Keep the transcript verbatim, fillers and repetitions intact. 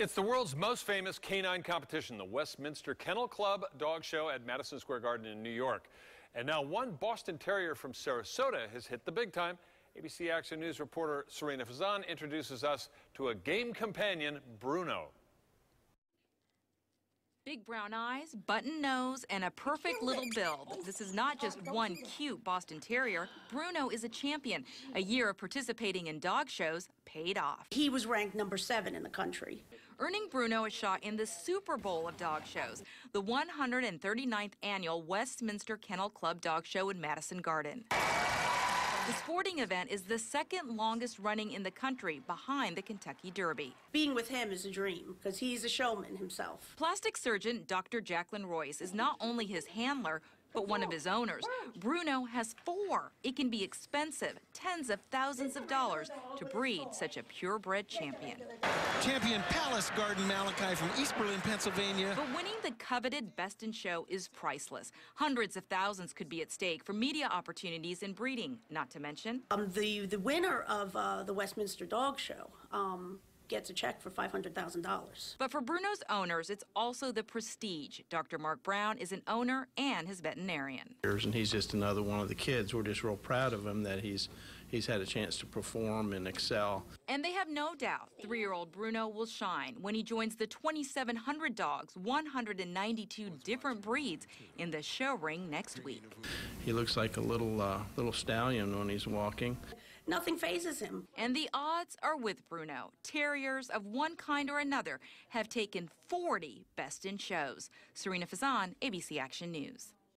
It's the world's most famous canine competition, the Westminster Kennel Club Dog Show at Madison Square Garden in New York. And now one Boston Terrier from Sarasota has hit the big time. A B C Action News reporter Serena Fazan introduces us to a game companion, Bruno. Big brown eyes, button nose, and a perfect little build. This is not just one cute Boston Terrier. Bruno is a champion. A year of participating in dog shows paid off. He was ranked number seven in the country. Earning Bruno a shot in the Super Bowl of dog shows, the one hundred thirty-ninth annual Westminster Kennel Club Dog Show in Madison Garden. The sporting event is the second longest running in the country, behind the Kentucky Derby. Being with him is a dream because he's a showman himself. Plastic surgeon Doctor Jacqueline Royce is not only his handler, but one of his owners. Bruno has four. It can be expensive, tens of thousands of dollars, to breed such a purebred champion. Champion Palace Garden Malachi from East Berlin, Pennsylvania. But winning the coveted Best in Show is priceless. Hundreds of thousands could be at stake for media opportunities in breeding, not to mention... Um, the, the winner of uh, the Westminster Dog Show um, gets a check for five hundred thousand dollars. But for Bruno's owners, it's also the prestige. Doctor Mark Brown is an owner and his veterinarian. And he's just another one of the kids. We're just real proud of him that he's he's had a chance to perform and excel. And they have no doubt three-year-old Bruno will shine when he joins the twenty-seven hundred dogs, one hundred ninety-two different breeds, in the show ring next week. He looks like a little uh, little stallion when he's walking. Nothing fazes him. And the odds are with Bruno. Terriers of one kind or another have taken forty Best in Shows. Serena Fazan, A B C Action News.